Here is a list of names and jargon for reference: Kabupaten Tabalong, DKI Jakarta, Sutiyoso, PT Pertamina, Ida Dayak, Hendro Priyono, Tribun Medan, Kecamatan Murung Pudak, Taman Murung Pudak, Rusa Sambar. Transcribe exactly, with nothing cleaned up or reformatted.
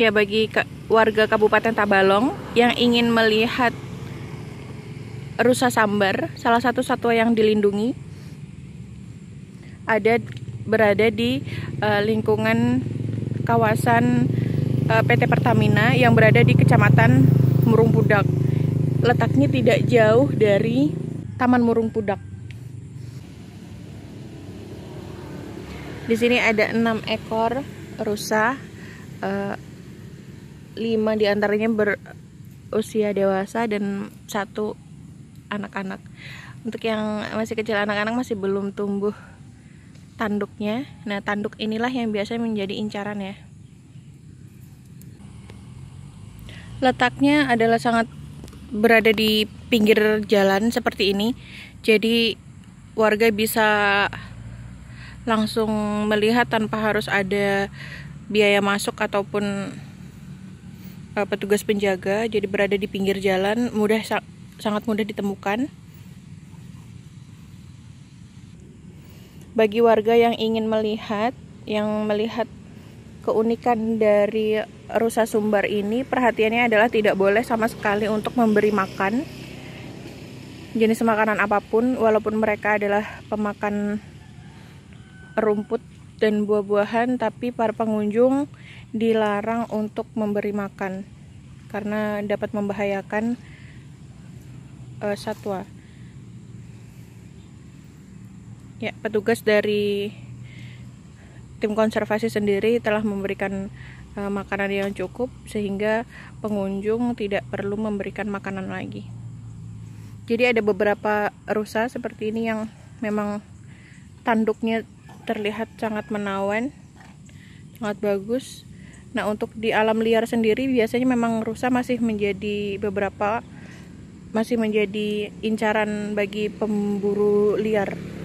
ya bagi warga Kabupaten Tabalong yang ingin melihat rusa sambar, salah satu satwa yang dilindungi, ada berada di uh, lingkungan kawasan uh, P T Pertamina yang berada di Kecamatan Murung Pudak. Letaknya tidak jauh dari Taman Murung Pudak. Di sini ada enam ekor rusa. Uh, lima diantaranya berusia dewasa dan satu anak-anak. Untuk yang masih kecil, anak-anak masih belum tumbuh tanduknya. Nah, tanduk inilah yang biasanya menjadi incaran ya. Letaknya adalah sangat berada di pinggir jalan seperti ini. Jadi warga bisa langsung melihat tanpa harus ada biaya masuk ataupun petugas penjaga, jadi berada di pinggir jalan, mudah, sangat mudah ditemukan. Bagi warga yang ingin melihat, yang melihat keunikan dari rusa sumbar ini, perhatiannya adalah tidak boleh sama sekali untuk memberi makan jenis makanan apapun, walaupun mereka adalah pemakan rumput dan buah-buahan, tapi para pengunjung dilarang untuk memberi makan karena dapat membahayakan uh, satwa. Ya, petugas dari tim konservasi sendiri telah memberikan uh, makanan yang cukup sehingga pengunjung tidak perlu memberikan makanan lagi. Jadi ada beberapa rusa seperti ini yang memang tanduknya terlihat sangat menawan, sangat bagus. Nah, untuk di alam liar sendiri biasanya memang rusa masih menjadi beberapa masih menjadi incaran bagi pemburu liar.